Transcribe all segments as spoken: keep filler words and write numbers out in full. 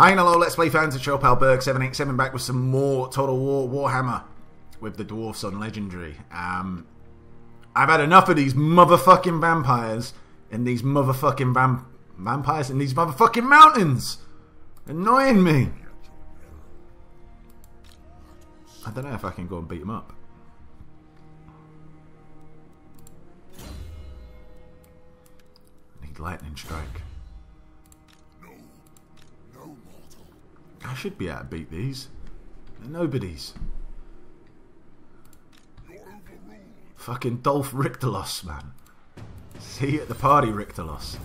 Hi and hello, Let's Play fans. It's your pal Berg seven eight seven back with some more Total War Warhammer with the Dwarfs on Legendary. Um, I've had enough of these motherfucking vampires and these motherfucking vamp vampires and these motherfucking mountains. Annoying me. I don't know if I can go and beat them up. Need lightning strike. I should be able to beat these. They're nobodies. Fucking Dolph Rictolos, man. See you at the party, Rictolos.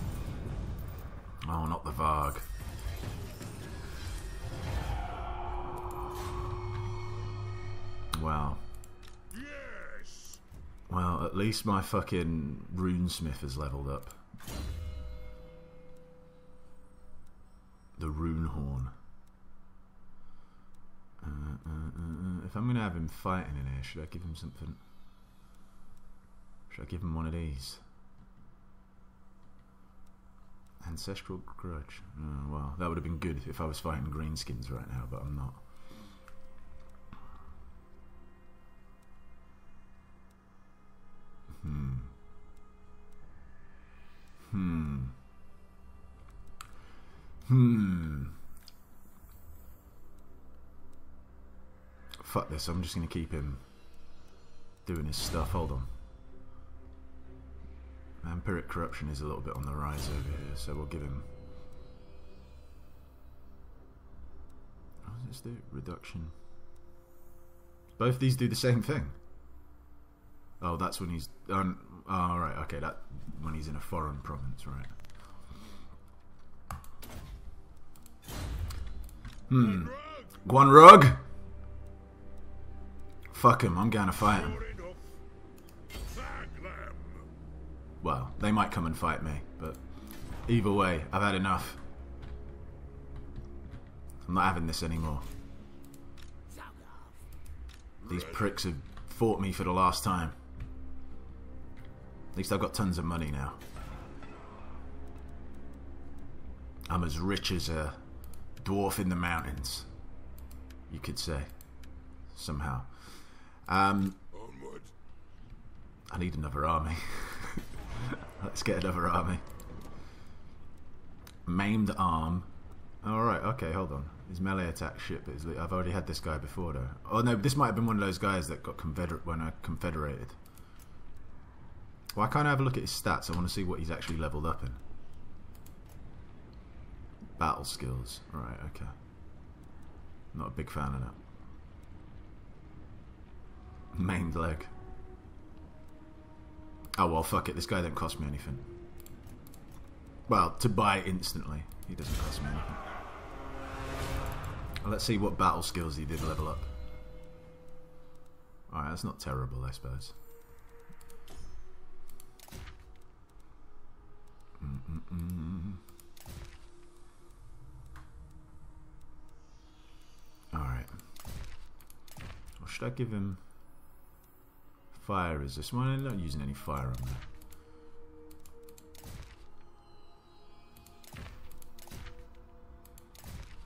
Oh, not the Varg. Wow. Yes. Well, at least my fucking Rune Smith has leveled up. The Rune Horn. Uh, uh, uh, uh. If I'm going to have him fighting in here, should I give him something? Should I give him one of these? Ancestral Grudge. Oh, well, that would have been good if I was fighting greenskins right now, but I'm not. Hmm. Hmm. Hmm. Fuck this, I'm just going to keep him doing his stuff. Hold on. Vampiric corruption is a little bit on the rise over here, so we'll give him... What does this do? Reduction. Both these do the same thing. Oh, that's when he's... Um, oh, right, okay, that when he's in a foreign province, right. Hmm. Gwan Rug! Fuck him, I'm going to fight him. Well, they might come and fight me, but either way, I've had enough. I'm not having this anymore. These pricks have fought me for the last time. At least I've got tons of money now. I'm as rich as a dwarf in the mountains, you could say, somehow. Um, I need another army. Let's get another army. Maimed arm. Alright, oh, okay, hold on. His melee attack shit, but his I've already had this guy before, though. Oh no, this might have been one of those guys that got confederate when I confederated. Why can't I have a look at his stats? I want to see what he's actually leveled up in. Battle skills. Alright, okay. Not a big fan of that. Maimed leg. Oh well, fuck it, this guy didn't cost me anything. Well, to buy instantly, he doesn't cost me anything. Well, let's see what battle skills he did level up. Alright, that's not terrible, I suppose. Mm-mm-mm. Alright. Or should I give him... Fire resist. Well, I'm not using any fire on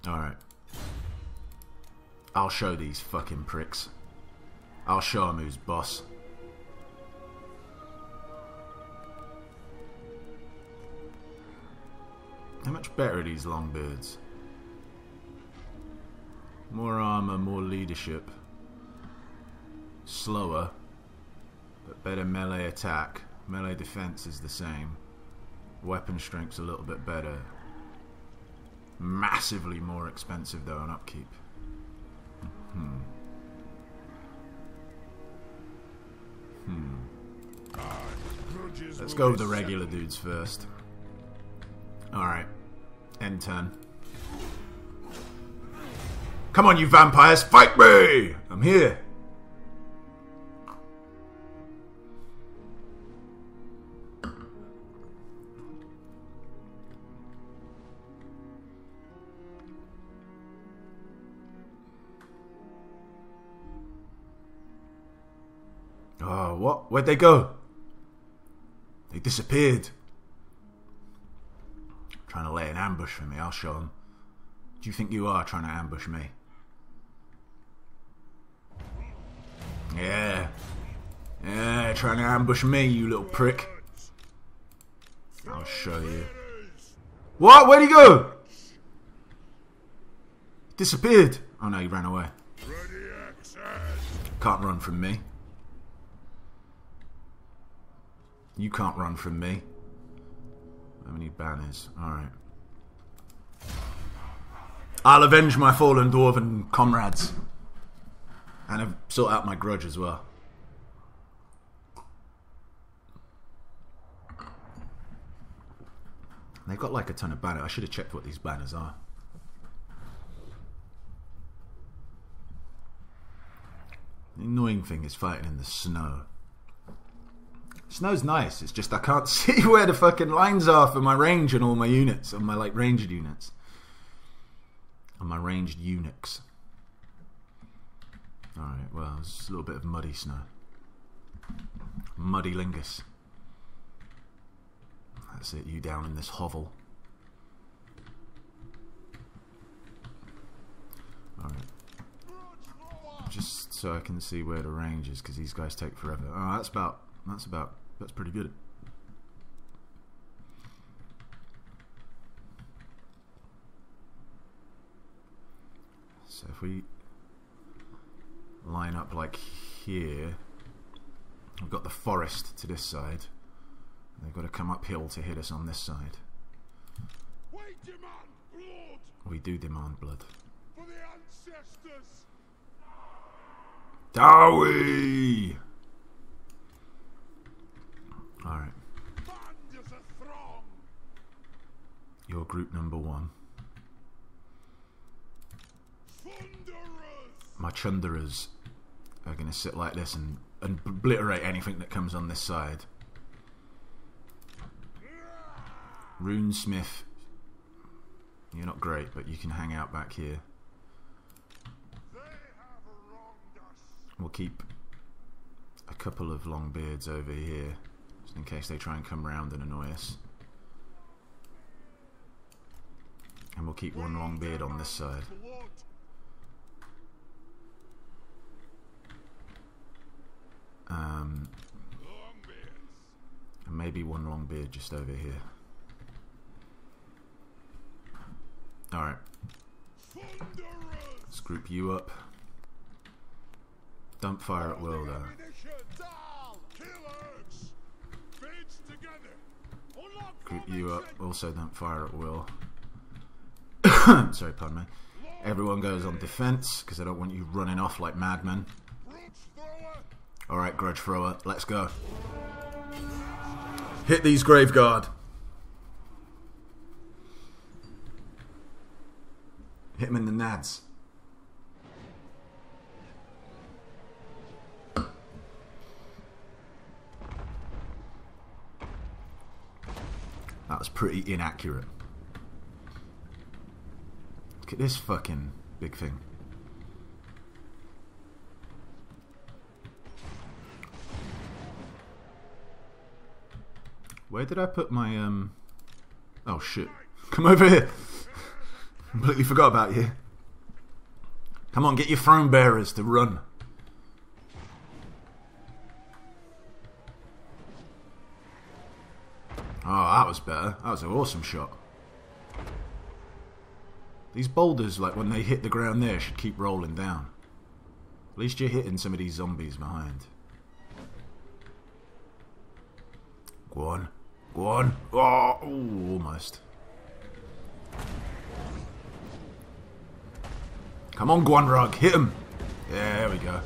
that. Alright. I'll show these fucking pricks. I'll show them who's boss. How much better are these longbeards? More armor, more leadership. Slower. But better melee attack. Melee defense is the same. Weapon strength's a little bit better. Massively more expensive though on upkeep. Hmm. Hmm. Let's go with the regular dudes first. Alright. End turn. Come on you vampires, fight me! I'm here! Oh, what? Where'd they go? They disappeared. Trying to lay an ambush for me, I'll show them. Do you think you are trying to ambush me? Yeah. Yeah, trying to ambush me, you little prick. I'll show you. What? Where'd he go? Disappeared. Oh no, he ran away. Can't run from me. You can't run from me. How many banners? Alright. I'll avenge my fallen dwarven comrades. And I've sort out my grudge as well. They've got like a ton of banners. I should have checked what these banners are. The annoying thing is fighting in the snow. Snow's nice, it's just I can't see where the fucking lines are for my range and all my units, and my like ranged units. And my ranged eunuchs. Alright, well, it's a little bit of muddy snow. Muddy lingus. That's it, you down in this hovel. Alright. Just so I can see where the range is, because these guys take forever. Oh, that's about, that's about, that's pretty good. So if we line up like here, we've got the forest to this side. They've got to come uphill to hit us on this side. We demand blood. We do demand blood. For the ancestors. Dowie! Alright. You're group number one. My Chunderas are going to sit like this and, and obliterate anything that comes on this side. Rune Smith, you're not great, but you can hang out back here. We'll keep a couple of long beards over here, just in case they try and come round and annoy us. And we'll keep one long beard on this side. Um, and maybe one long beard just over here. Alright. Let's group you up. Dump fire at will, though. Group you up. Also dump fire at will. Sorry, pardon me. Everyone goes on defense, because I don't want you running off like madmen. Alright, grudge thrower. Let's go. Hit these grave guard. Hit him in the nads. That was pretty inaccurate. Look at this fucking big thing. Where did I put my um oh shit. Come over here. Completely forgot about you. Come on, get your throne bearers to run. Oh, that was better. That was an awesome shot. These boulders, like when they hit the ground there, should keep rolling down. At least you're hitting some of these zombies behind. Go on. Go on. Oh, ooh, almost. Come on, Gwan Rug. Hit him. There we go.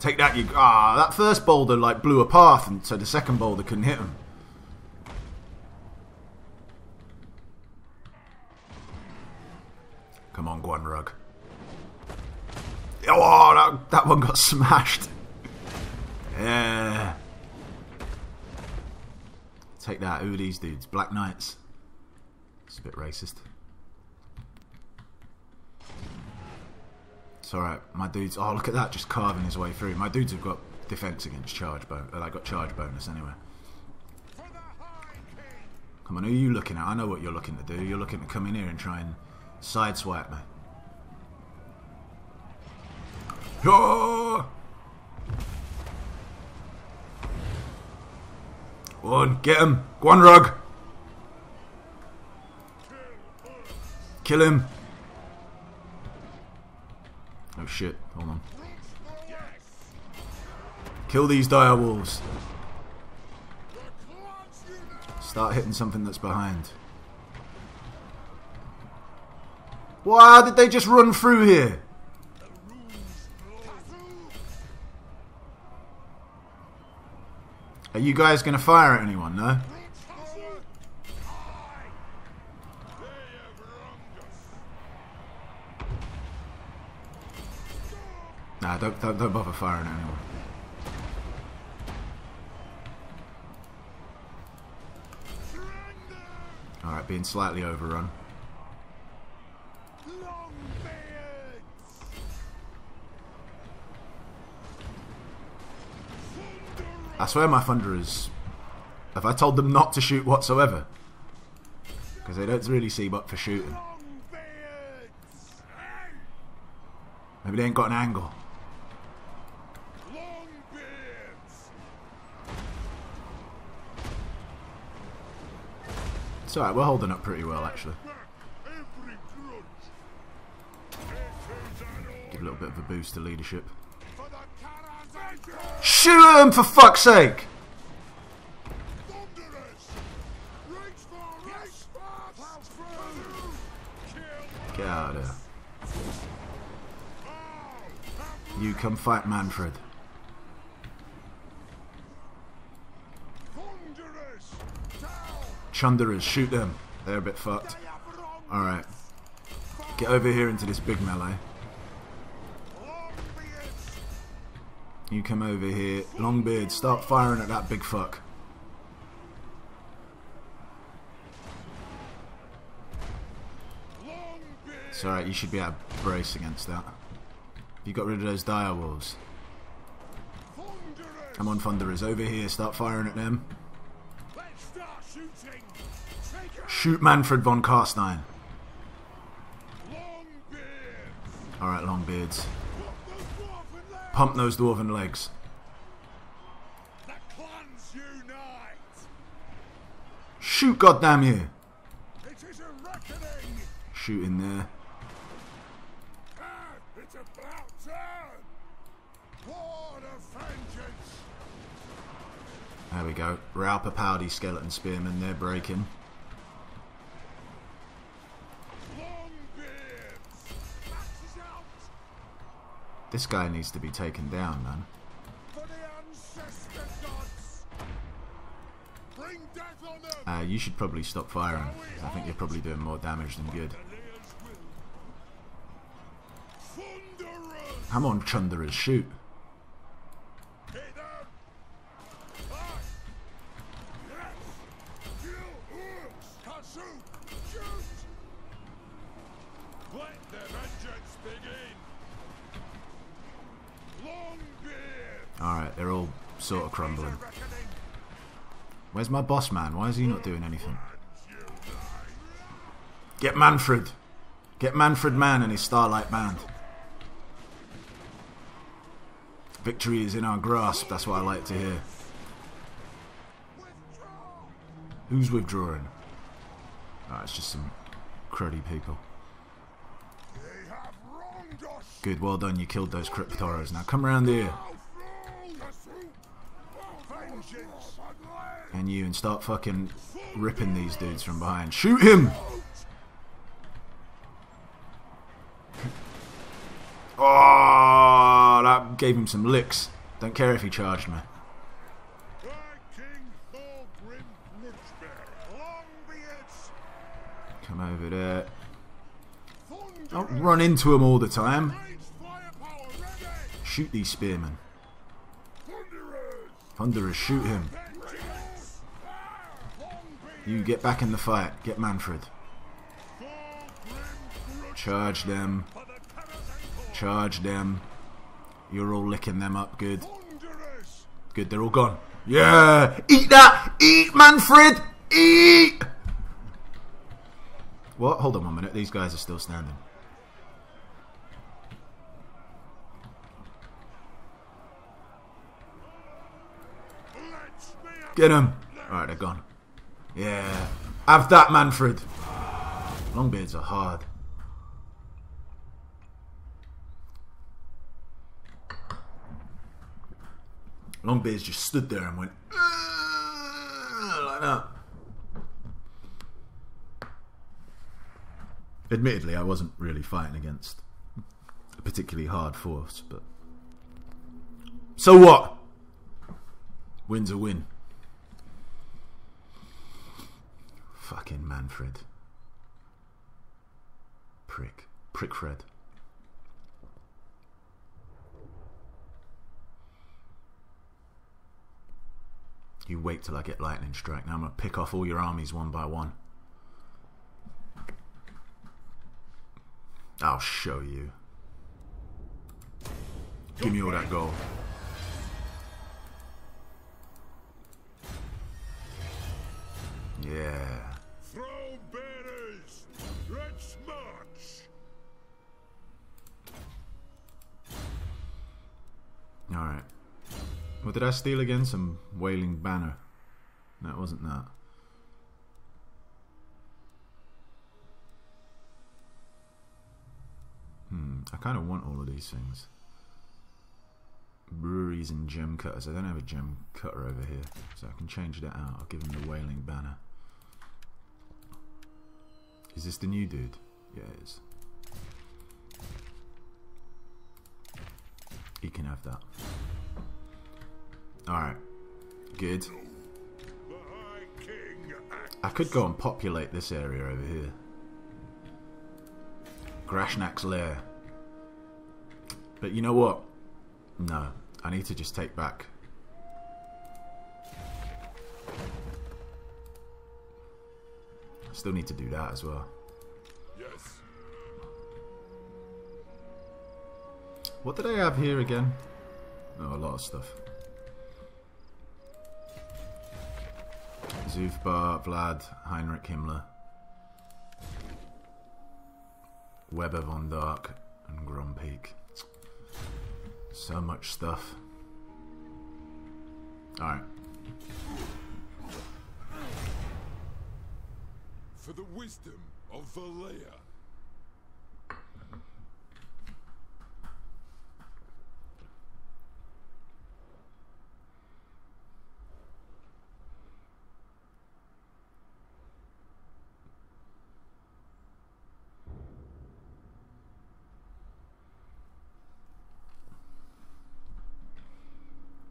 Take that, you... Ah, that first boulder, like, blew a path, and so the second boulder couldn't hit him. Come on, Gwan Rug. Oh, that, that one got smashed. Yeah. Take that. Who are these dudes? Black Knights. It's a bit racist. It's alright. My dudes... Oh, look at that. Just carving his way through. My dudes have got defense against charge bonus. They got charge bonus anyway. Come on, who are you looking at? I know what you're looking to do. You're looking to come in here and try and sideswipe me. Ja! Und get him! Gwan Rug! Kill him! Oh shit, hold on. Kill these dire wolves. Start hitting something that's behind. Wow, did they just run through here? Are you guys going to fire at anyone, no? Nah, don't, don't, don't bother firing at anyone. Alright, being slightly overrun. I swear my Thunderers, have I told them not to shoot whatsoever? Because they don't really seem up for shooting. Maybe they ain't got an angle. It's alright, we're holding up pretty well actually. Give a little bit of a boost to leadership. Shoot him for fuck's sake! Get out of there. You come fight Manfred. Chunderers, shoot them. They're a bit fucked. Alright. Get over here into this big melee. You come over here. Longbeard, start firing at that big fuck. It's alright, you should be able to brace against that. You got rid of those dire wolves. Come on, Thunderers, over here, start firing at them. Shoot Manfred von Carstein. Alright, Longbeards. Pump those dwarven legs. Shoot, goddamn you! Shoot in there. There we go. Rauper Powdy skeleton spearmen, they're breaking. This guy needs to be taken down, man. Uh, you should probably stop firing. I think you're probably doing more damage than good. Come on, Chunderers, shoot. Alright, they're all sort of crumbling. Where's my boss man? Why is he not doing anything? Get Manfred! Get Manfred Mann and his Starlight Band. Victory is in our grasp, that's what I like to hear. Who's withdrawing? Alright, it's just some cruddy people. Good, well done, you killed those Cryptoros. Now come around here. And you, and start fucking ripping these dudes from behind. Shoot him! Oh, that gave him some licks. Don't care if he charged me. Come over there. Don't run into him all the time. Shoot these spearmen. Thunderers, shoot him. You get back in the fight. Get Manfred. Charge them. Charge them. You're all licking them up. Good. Good, they're all gone. Yeah! Eat that! Eat, Manfred! Eat! What? Hold on one minute. These guys are still standing. Get him. Alright, they're gone. Yeah. Have that, Manfred. Longbeards are hard. Longbeards just stood there and went like that. Admittedly, I wasn't really fighting against a particularly hard force, but so what? Win's a win. Fucking Manfred. Prick. Prick Fred. You wait till I get lightning strike. Now I'm going to pick off all your armies one by one. I'll show you. Give me all that gold. Yeah. Throw banners. Let's march. All right. What did I steal again? Some wailing banner. No, it wasn't that. Hmm. I kind of want all of these things. Breweries and gem cutters. I don't have a gem cutter over here, so I can change that out. I'll give him the wailing banner. Is this the new dude? Yeah, it is. He can have that. Alright. Good. I could go and populate this area over here. Grashnak's lair. But you know what? No, I need to just take back. I still need to do that as well. Yes. What did I have here again? Oh, a lot of stuff. Zufbar, Vlad, Heinrich Himmler, Weber von Dark, and Grompeak. So much stuff. Alright. For the wisdom of Valaya.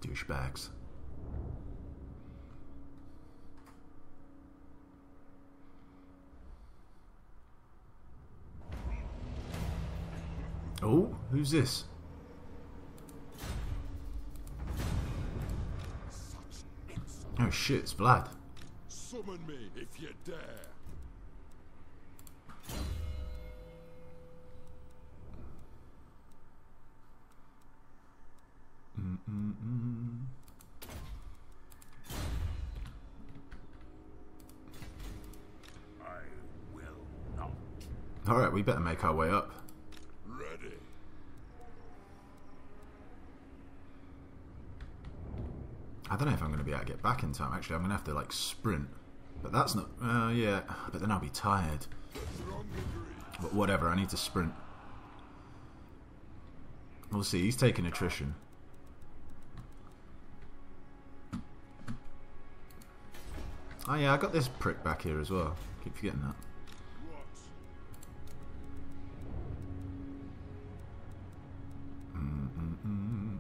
Douchebags. Oh, who's this? Oh shit, it's Vlad. Summon me if you dare. Mm-mm-mm. I will not. All right, we better make our way up. Ready. I don't know if I'm going to be able to get back in time. Actually, I'm going to have to like sprint. But that's not. Uh, yeah. But then I'll be tired. But whatever. I need to sprint. We'll see. He's taking attrition. Oh yeah, I got this prick back here as well. Keep forgetting that. Mm-mm-mm.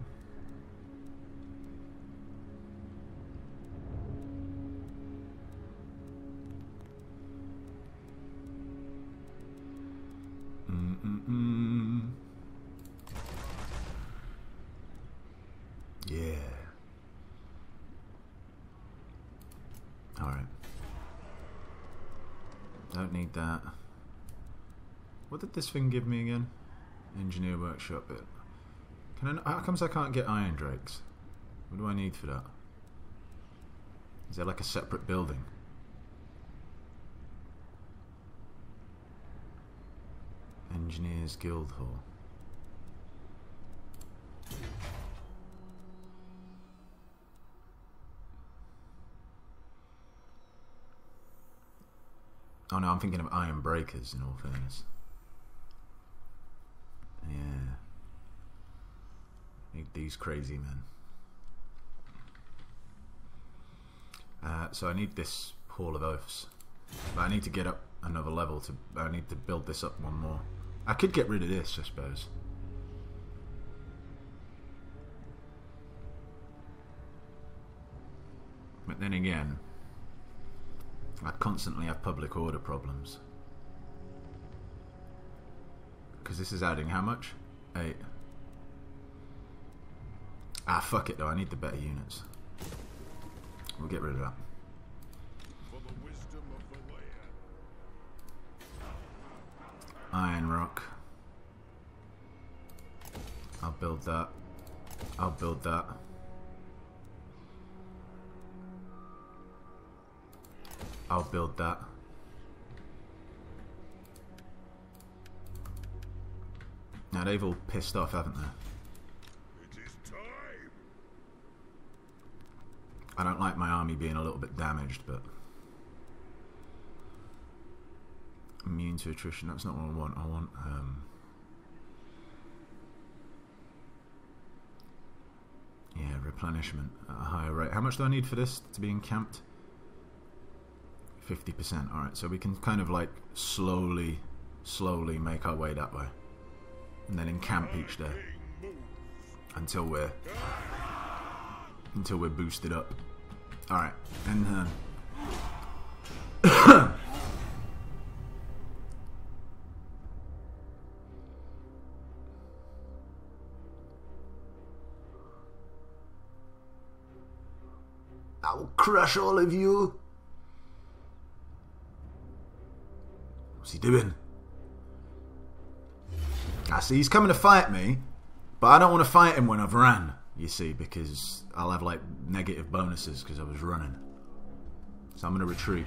Mm-mm-mm. Yeah. Alright. Don't need that. What did this thing give me again? Engineer workshop bit. Can I, how comes I can't get iron drakes? What do I need for that? Is there like a separate building? Engineer's Guild Hall. Oh no, I'm thinking of Iron Breakers, in all fairness. Yeah. These crazy men. Uh, so I need this Hall of Oaths. But I need to get up another level. To I need to build this up one more. I could get rid of this, I suppose. But then again, I constantly have public order problems. Because this is adding how much? Eight. Ah, fuck it though, I need the better units. We'll get rid of that. Iron Rock. I'll build that. I'll build that. I'll build that. Now they've all pissed off, haven't they? It is time. I don't like my army being a little bit damaged, but immune to attrition, that's not what I want. I want um yeah, replenishment at a higher rate. How much do I need for this to be encamped? fifty percent. Alright, so we can kind of like slowly, slowly make our way that way. And then encamp each day. Until we're... Until we're boosted up. Alright, and... Uh, I will crush all of you! What's he doing? I see he's coming to fight me, but I don't want to fight him when I've ran, you see, because I'll have like negative bonuses because I was running. So I'm going to retreat.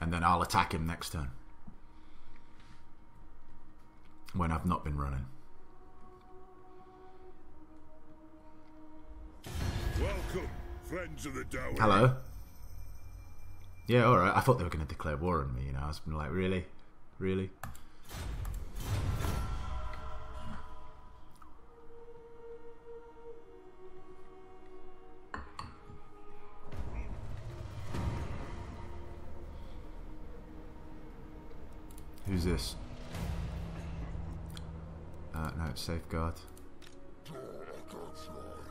And then I'll attack him next turn. When I've not been running. Welcome, friends of the Dower. Hello. Yeah, alright. I thought they were going to declare war on me, you know. I was like, really? Really? Who's this? Uh, no, it's safeguard.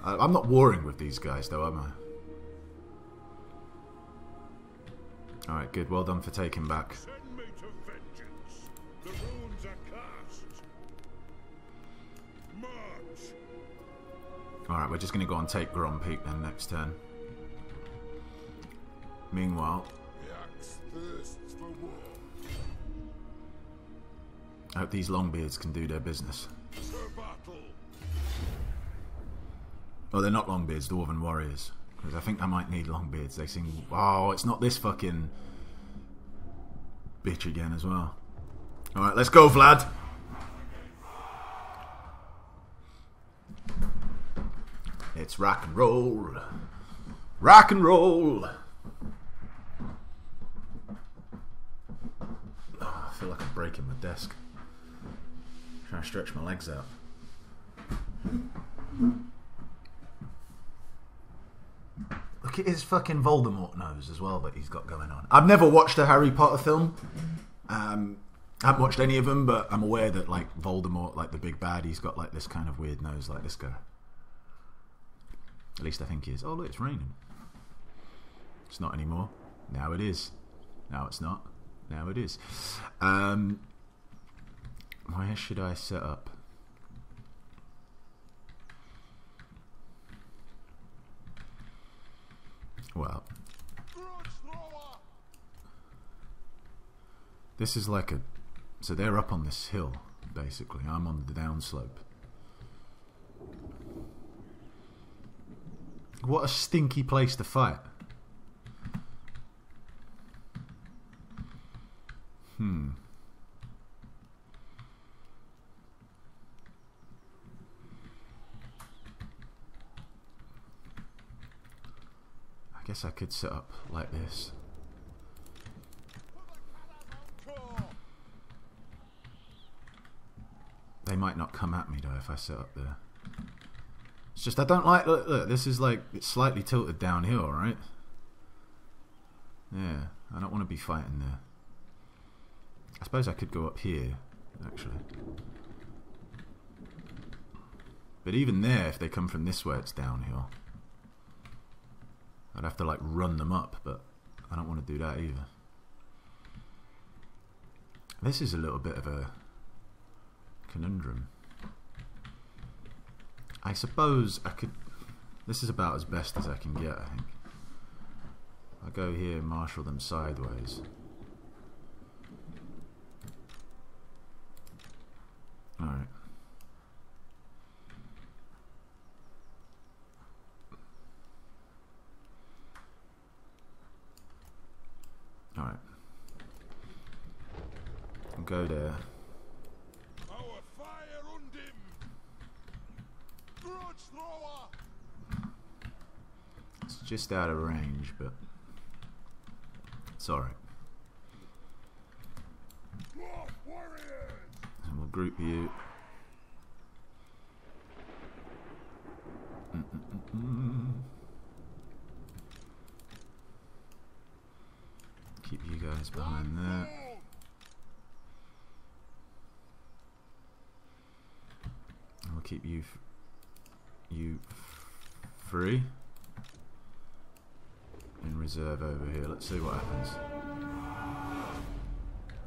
I, I'm not warring with these guys, though, am I? Alright, good. Well done for taking back. Send me to vengeance. The runes are cast. March. Alright, we're just going to go and take Grompeak then next turn. Meanwhile, I hope these longbeards can do their business. Oh, they're not longbeards, dwarven warriors. I think I might need longbeards. They seem... Oh, it's not this fucking bitch again as well. Alright, let's go, Vlad. It's rock and roll. Rock and roll. Oh, I feel like I'm breaking my desk. I'm trying to stretch my legs out. Look at his fucking Voldemort nose as well that he's got going on. I've never watched a Harry Potter film. Um, I haven't watched any of them, but I'm aware that like Voldemort, like the big bad, he's got like this kind of weird nose like this guy. At least I think he is. Oh look, it's raining. It's not anymore. Now it is. Now it's not. Now it is. Um, where should I set up? Well, this is like a, so they're up on this hill, basically. I'm on the downslope. What a stinky place to fight. Hmm. I guess I could set up like this. They might not come at me though if I set up there. It's just I don't like. Look, look, this is like it's slightly tilted downhill, right? Yeah, I don't want to be fighting there. I suppose I could go up here, actually. But even there, if they come from this way, it's downhill. I'd have to like run them up, but I don't want to do that either. This is a little bit of a conundrum. I suppose I could... This is about as best as I can get, I think. I'll go here and marshal them sideways. Alright. Alright. Go there. Our fire undim. Grudge thrower. It's just out of range, but it's alright. And we'll group you. Mm -mm -mm -mm. Keep you guys behind there. Keep you f you free in reserve over here. Let's see what happens.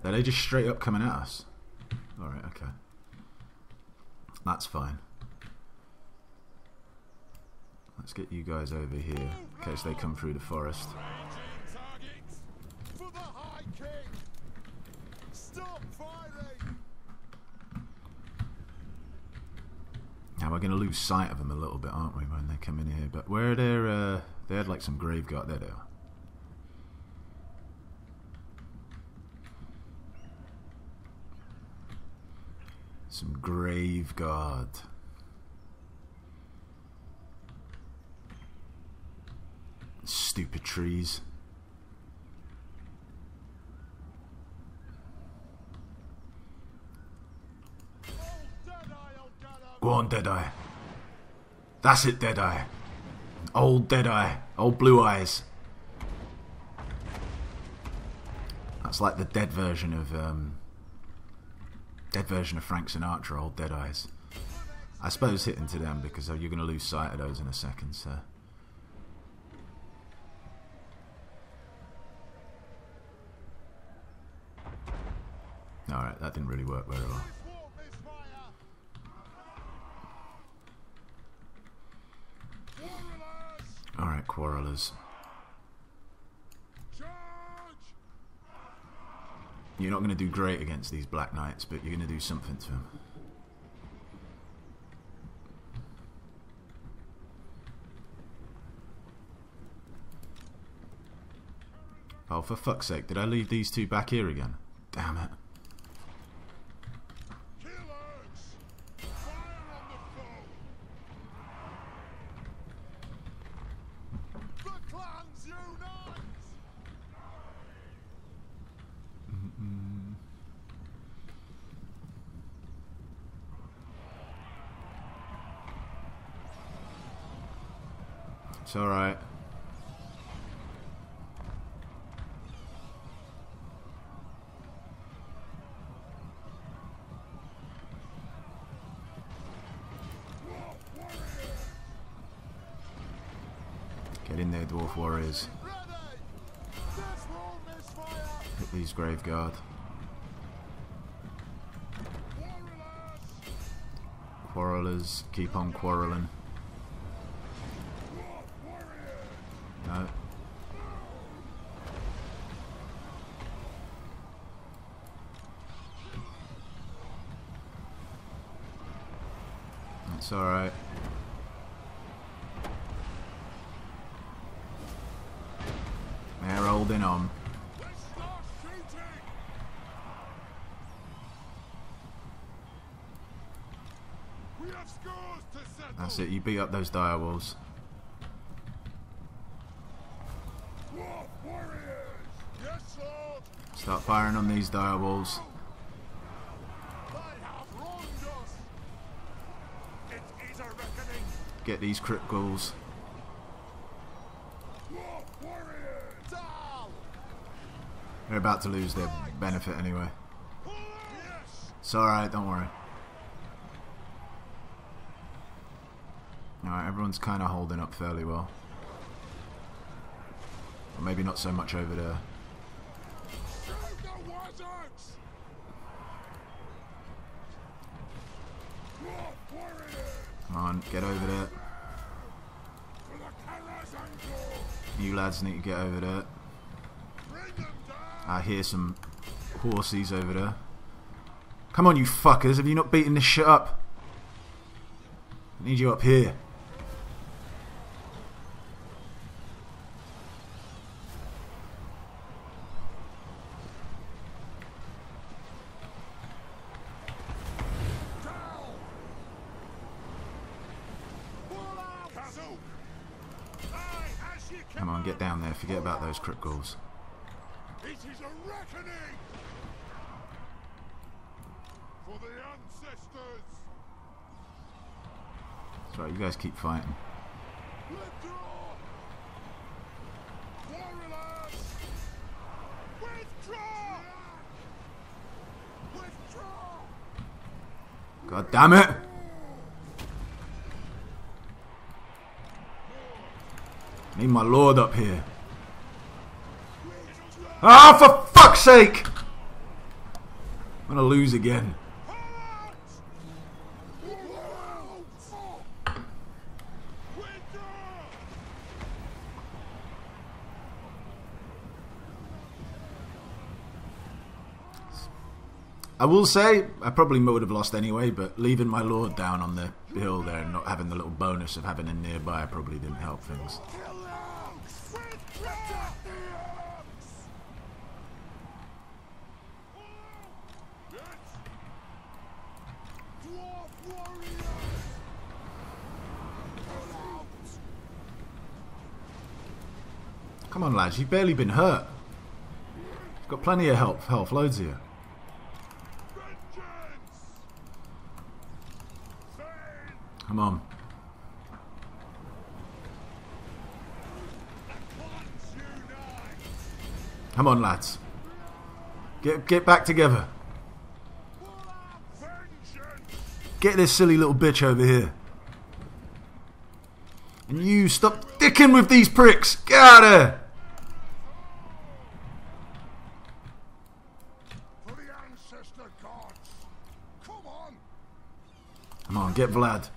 Are they just straight up coming at us? Alright, okay. That's fine. Let's get you guys over here in case they come through the forest. Now we're going to lose sight of them a little bit, aren't we, when they come in here? But where they're, uh, they had like some grave guard. There they are. Some grave guard. Stupid trees. Go on, Deadeye. That's it, Deadeye. Old Deadeye. Old Blue Eyes. That's like the dead version of um, dead version of Frank Sinatra. Old Dead Eyes. I suppose hitting to them because you're going to lose sight of those in a second. So all right, that didn't really work very well. Alright, quarrelers. You're not going to do great against these Black Knights, but you're going to do something to them. Oh, for fuck's sake, did I leave these two back here again? Damn it. It's alright. Get in there, Dwarf Warriors. Hit these Grave Guard. Quarrelers, keep on quarreling. It's alright. They're holding on. That's it, you beat up those direwolves. Start firing on these direwolves. get these criticals. They're about to lose their benefit anyway. It's alright, don't worry. Alright, everyone's kind of holding up fairly well. Or maybe not so much over there. Come on, get over there. You lads need to get over there. I hear some horsies over there. Come on, you fuckers. Have you not beaten this shit up? I need you up here. Come on, get down there. Forget about those criticals. It is a reckoning for the ancestors. That's right, you guys keep fighting. Withdraw, warriors! Withdraw! Withdraw! God damn it! I need my lord up here. Ah, oh, for fuck's sake! I'm gonna lose again. I will say, I probably would have lost anyway, but leaving my lord down on the hill there and not having the little bonus of having him nearby probably didn't help things. Come on, lads, you've barely been hurt. You've got plenty of health, health loads of you. Come on. Come on, lads. Get get back together. Get this silly little bitch over here. And you stop dicking with these pricks. Get out of here. Come on, get Vlad.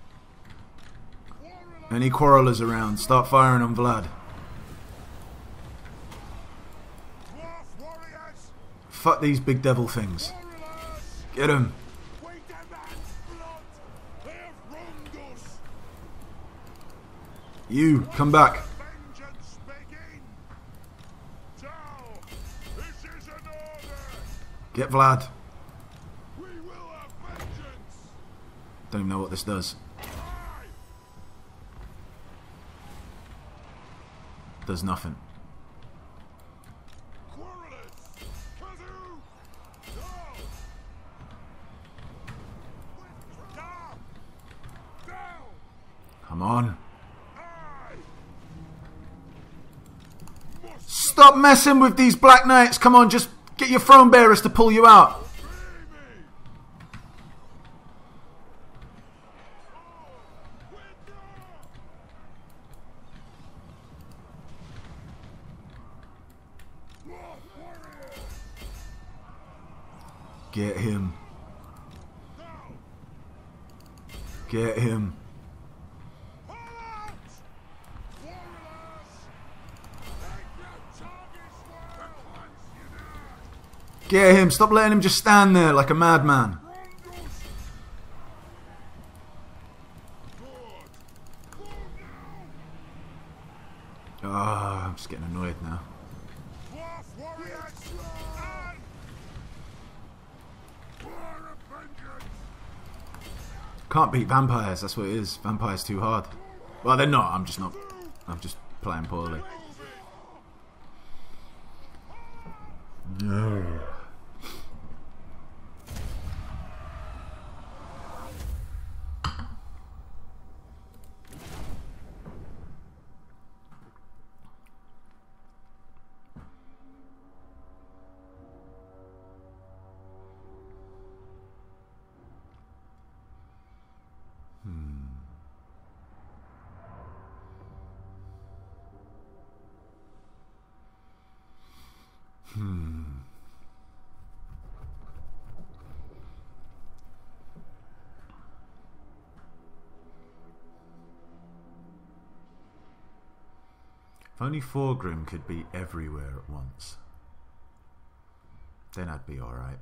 Any quarrelers around, start firing on Vlad. Fuck these big devil things. Get him. You, come back. Get Vlad. Don't even know what this does. Does nothing. Come on. Stop messing with these black knights. Come on, just get your throne bearers to pull you out. Get him. Get him. Get him. Stop letting him just stand there like a madman. Oh, I'm just getting annoyed now. Can't beat vampires, that's what it is. Vampires too hard. Well, they're not. I'm just not. I'm just playing poorly. No. If only Forgrim could be everywhere at once. Then I'd be alright.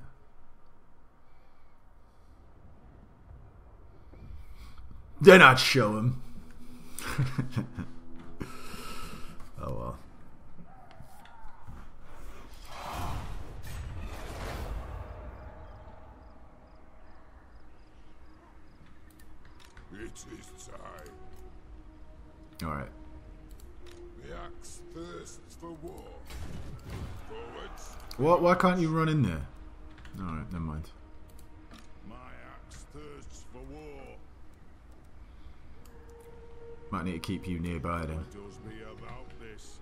Then I'd show him. Oh well. It is time. Alright. The axe thirsts for war. Forwards. What? Why can't you run in there? Alright, never mind. My axe thirsts for war. Might need to keep you nearby then. What does me about this?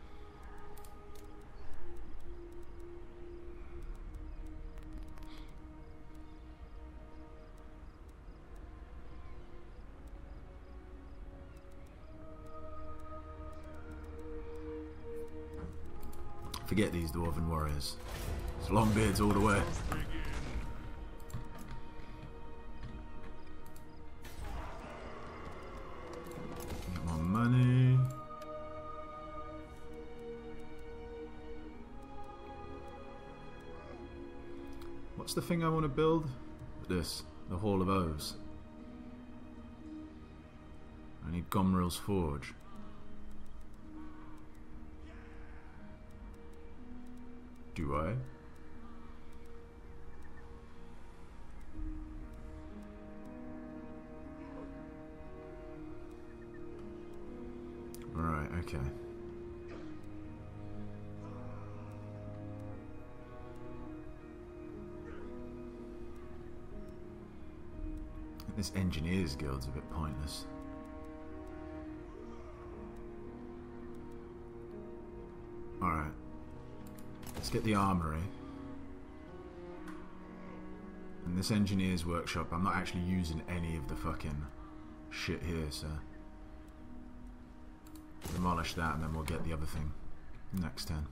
Forget these dwarven warriors. It's long beards all the way. Money. What's the thing I want to build? This, the Hall of Oaths. I need Gomril's Forge. Do I? Right, okay. This Engineer's Guild's a bit pointless. Alright. Let's get the armory. And this Engineer's Workshop, I'm not actually using any of the fucking shit here, so... demolish that and then we'll get the other thing next turn.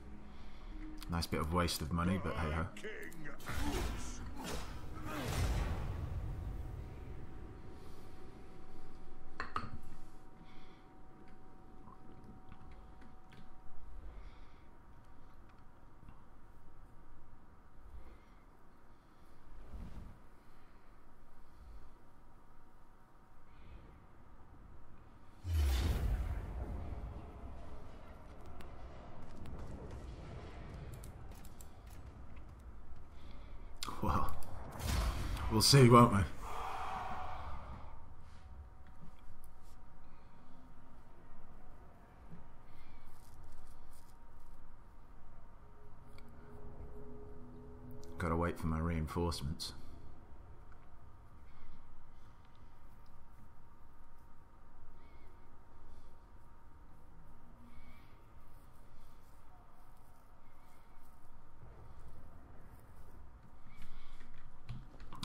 Nice bit of waste of money, but hey ho. Well, we'll see, won't we? Gotta wait for my reinforcements.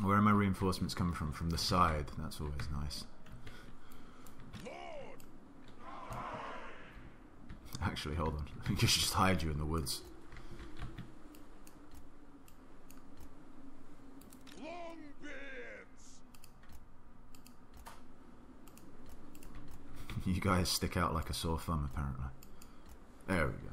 Where are my reinforcements coming from? From the side. That's always nice. Actually, hold on. I think I should just hide you in the woods. You guys stick out like a sore thumb, apparently. There we go.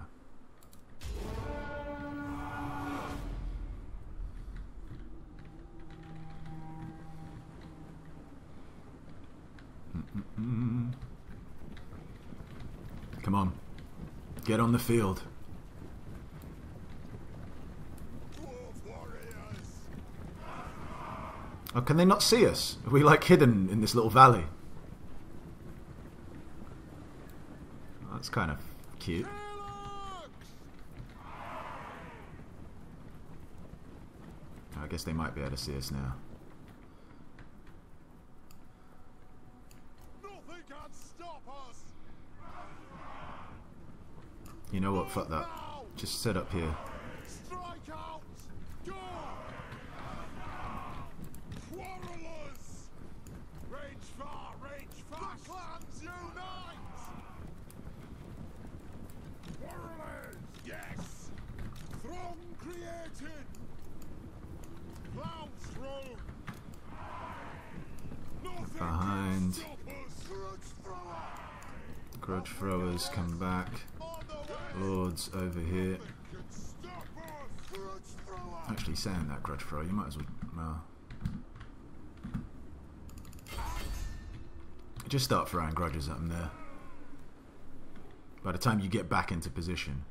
Come on, get on the field. Oh, can they not see us? Are we like hidden in this little valley? Oh, that's kind of cute. I guess they might be able to see us now. You know what, fuck that. Just set up here. Behind. Grudge throwers come back. Lords over here. Actually, saying that, grudge throw, you might as well. Well, just start throwing grudges at them there. By the time you get back into position.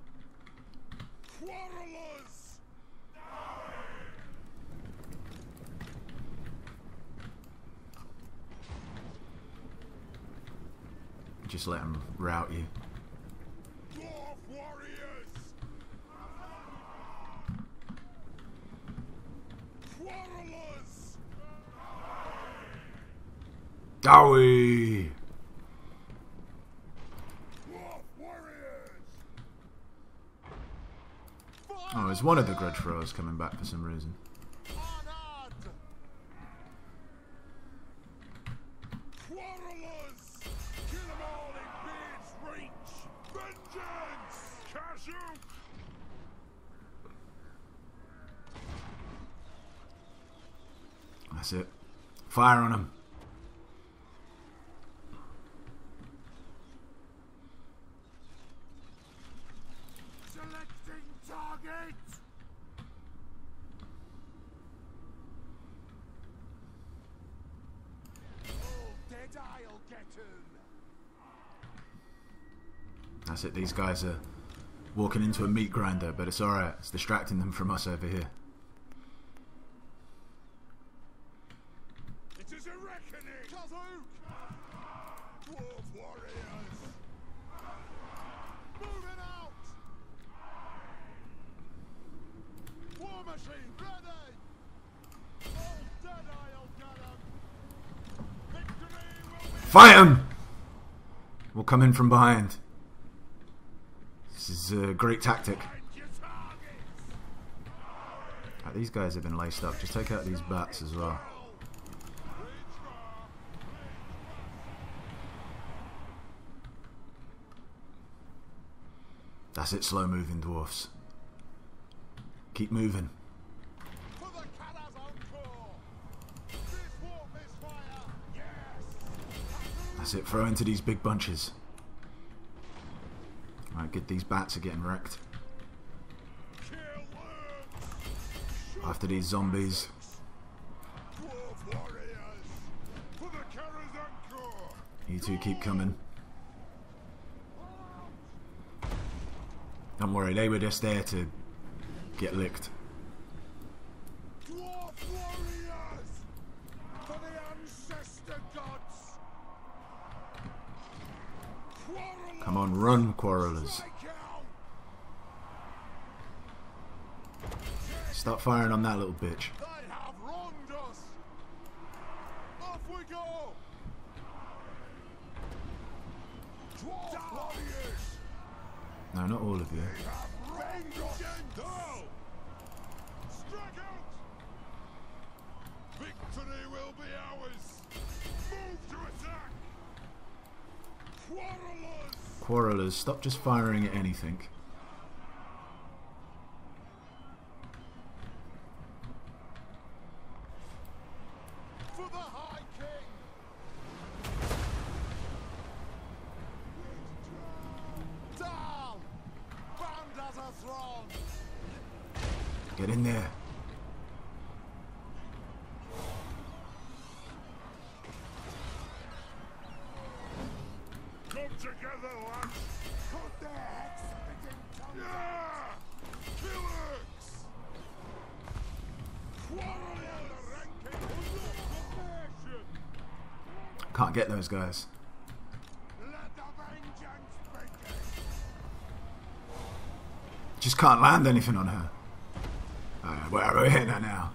Just let them rout you. Dowie! Oh, there's one of the grudge throwers coming back for some reason. That's it. Fire on him. That's it, these guys are walking into a meat grinder, but it's alright, it's distracting them from us over here. It is a reckoning! Kothu! Dwarf warriors! Moving out! War machine ready! Old Seda, Old Gadam! Victory will be... Fight him! We'll come in from behind. This is a great tactic. Right, these guys have been laced up. Just take out these bats as well. That's it, slow moving dwarfs. Keep moving. That's it, throw into these big bunches. Right, good, these bats are getting wrecked. After these zombies. You two keep coming. Don't worry, they were just there to get licked. Dwarf warriors for the ancestor gods. Come on, run, quarrelers. Stop firing on that little bitch. They have wronged us. Off we go. No, not all of you. Victory will be ours. Move to attack. Quarrelers. Quarrelers, stop just firing at anything. For the High King. Down. Bound as a throng. Get in there. Together, lads. Put their heads in the yeah! Killers. Can't get those guys. Let the vengeance begin. Just can't land anything on her. Alright, where are we here now?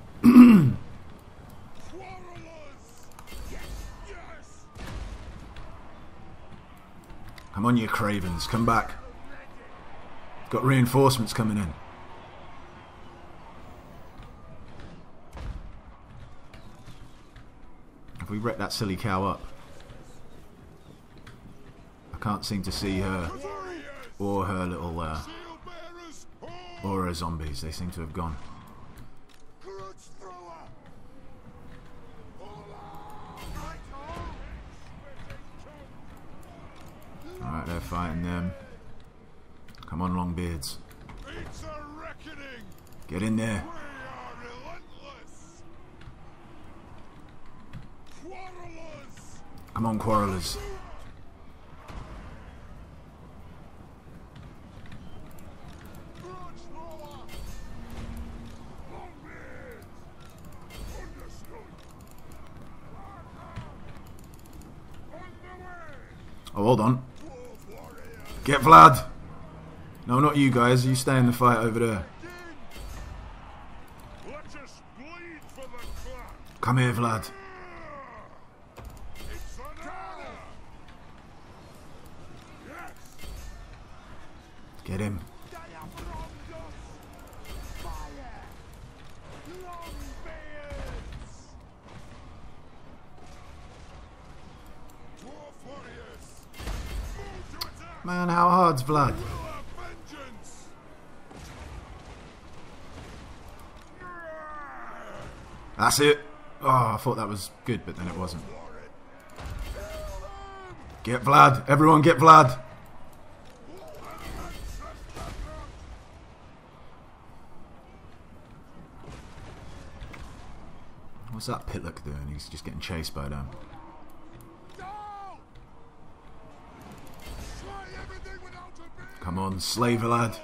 Come on, you cravens, come back. Got reinforcements coming in. Have we wrecked that silly cow up? I can't seem to see her or her little uh, or her zombies. They seem to have gone. Alright, they're fighting them. Come on, Longbeards. It's a reckoning. Get in there. We are relentless. Quarrelers. Come on, quarrelers. Oh, hold on. Get Vlad! No, not you guys. You stay in the fight over there. Come here, Vlad. Get him. Man, how hard's Vlad? That's it. Oh, I thought that was good, but then it wasn't. Get Vlad. Everyone get Vlad. What's that Pitlock doing? He's just getting chased by them. Come on, slay Vlad.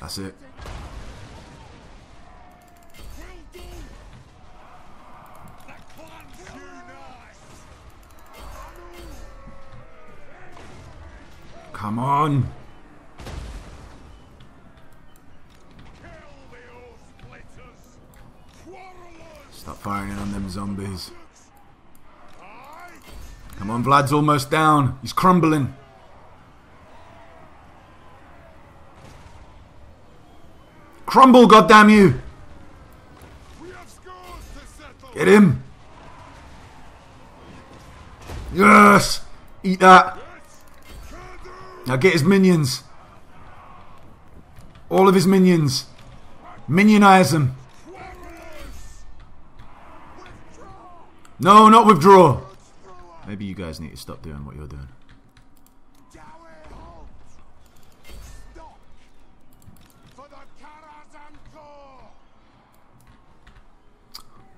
That's it. Come on. Stop firing on them zombies. Come on, Vlad's almost down. He's crumbling. Crumble, goddamn you! We have scores to settle. Get him! Yes! Eat that! Yes. Now get his minions! All of his minions! Minionize them! No, not withdraw! Maybe you guys need to stop doing what you're doing.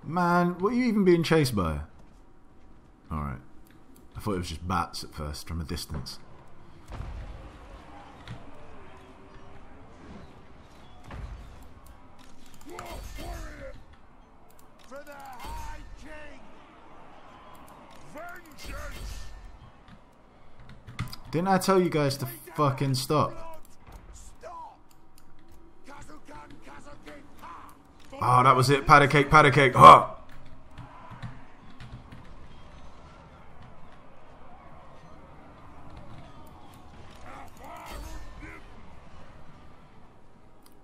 Man, what are you even being chased by? Alright. I thought it was just bats at first, from a distance. For the High King. Vengeance. Didn't I tell you guys to fucking stop? Oh, that was it. Pattercake, Pattercake. Oh.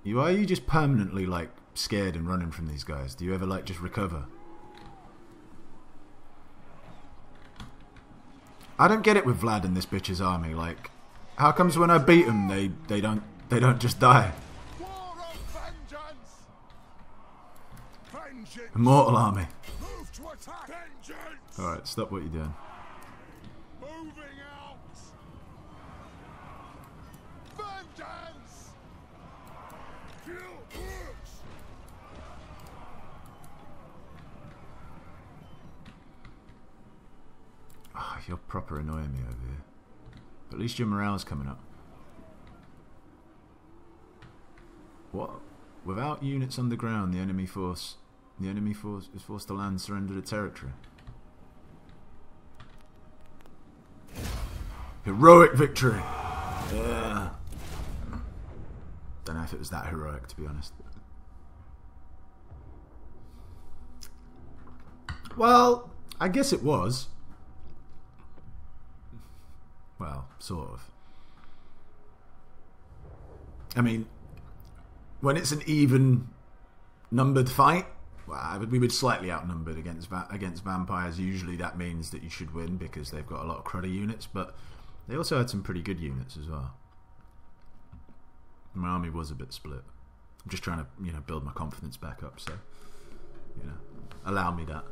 You are you just permanently like scared and running from these guys? Do you ever like just recover? I don't get it with Vlad and this bitch's army. Like, how comes when I beat them they they don't they don't just die? Immortal army. Alright, stop what you're doing. Moving out. Vengeance. Kill orcs. Oh, you're proper annoying me over here. But at least your morale's coming up. What? Without units underground, the enemy force the enemy force is forced to land, surrender the territory. Heroic victory. Yeah. Don't know if it was that heroic, to be honest. Well, I guess it was. Well, sort of. I mean, when it's an even numbered fight, well, we were slightly outnumbered against va against vampires. Usually that means that you should win because they've got a lot of cruddy units, but they also had some pretty good units as well. My army was a bit split. I'm just trying to, you know, build my confidence back up, so, you know, allow me that.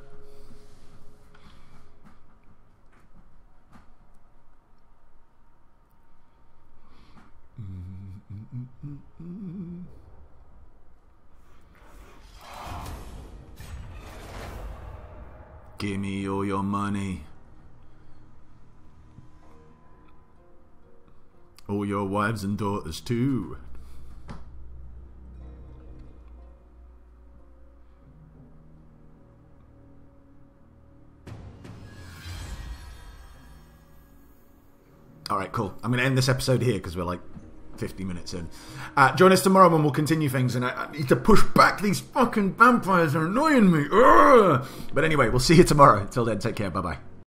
Give me all your money. All your wives and daughters too. Alright, cool. I'm going to end this episode here because we're like fifty minutes in. Uh, join us tomorrow when we'll continue things, and I, I need to push back. These fucking vampires are annoying me. Urgh! But anyway, we'll see you tomorrow. Until then, take care. Bye-bye.